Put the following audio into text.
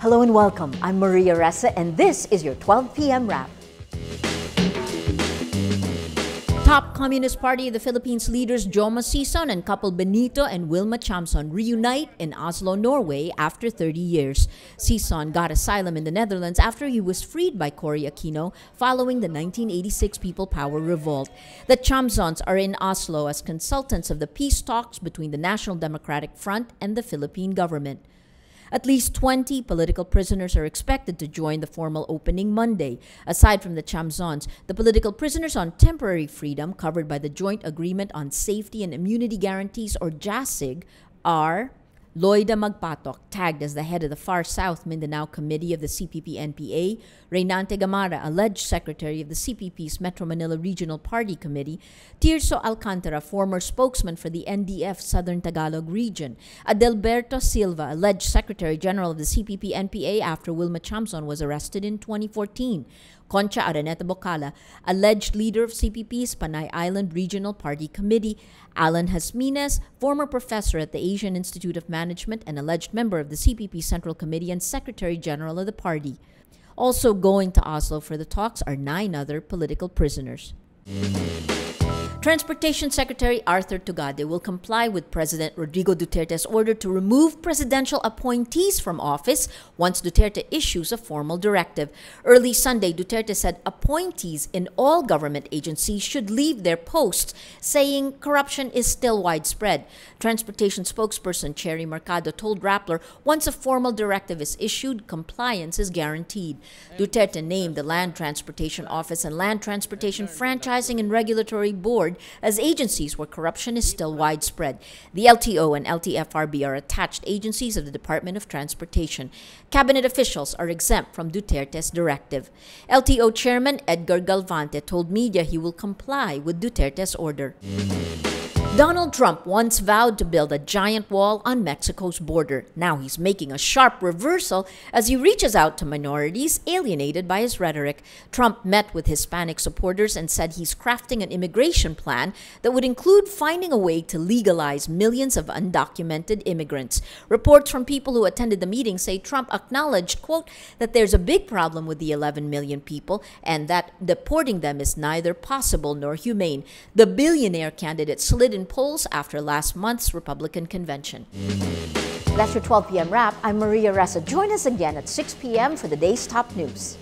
Hello and welcome. I'm Maria Ressa and this is your 12 p.m. wrap. Top Communist Party of the Philippines leaders Jose Maria Sison and couple Benito and Wilma Tiamzon reunite in Oslo, Norway after 30 years. Sison got asylum in the Netherlands after he was freed by Cory Aquino following the 1986 People Power Revolt. The Tiamzons are in Oslo as consultants of the peace talks between the National Democratic Front and the Philippine government. At least 20 political prisoners are expected to join the formal opening Monday. Aside from the Tiamzons, the political prisoners on temporary freedom covered by the Joint Agreement on Safety and Immunity Guarantees, or JASIG, are Lloyda Magpatok, tagged as the head of the Far South Mindanao Committee of the CPP-NPA, Reynante Gamara, alleged secretary of the CPP's Metro Manila Regional Party Committee, Tirso Alcantara, former spokesman for the NDF Southern Tagalog Region, Adelberto Silva, alleged secretary-general of the CPP-NPA after Wilma Tiamzon was arrested in 2014, Concha Araneta Bocala, alleged leader of CPP's Panay Island Regional Party Committee, Alan Jazmines, former professor at the Asian Institute of Management and alleged member of the CPP Central Committee and Secretary General of the party. Also going to Oslo for the talks are 9 other political prisoners. Transportation Secretary Arthur Tugade will comply with President Rodrigo Duterte's order to remove presidential appointees from office once Duterte issues a formal directive. Early Sunday, Duterte said appointees in all government agencies should leave their posts, saying corruption is still widespread. Transportation spokesperson Cherry Mercado told Rappler once a formal directive is issued, compliance is guaranteed. Duterte named the Land Transportation Office and Land Transportation Franchising and Regulatory Board as agencies where corruption is still widespread. The LTO and LTFRB are attached agencies of the Department of Transportation. Cabinet officials are exempt from Duterte's directive. LTO Chairman Edgar Galvante told media he will comply with Duterte's order. Donald Trump once vowed to build a giant wall on Mexico's border. Now he's making a sharp reversal as he reaches out to minorities alienated by his rhetoric. Trump met with Hispanic supporters and said he's crafting an immigration plan that would include finding a way to legalize millions of undocumented immigrants. Reports from people who attended the meeting say Trump acknowledged, quote, that there's a big problem with the 11 million people and that deporting them is neither possible nor humane. The billionaire candidate slid in polls after last month's Republican convention. That's your 12 p.m. wrap. I'm Maria Ressa. Join us again at 6 p.m. for the day's top news.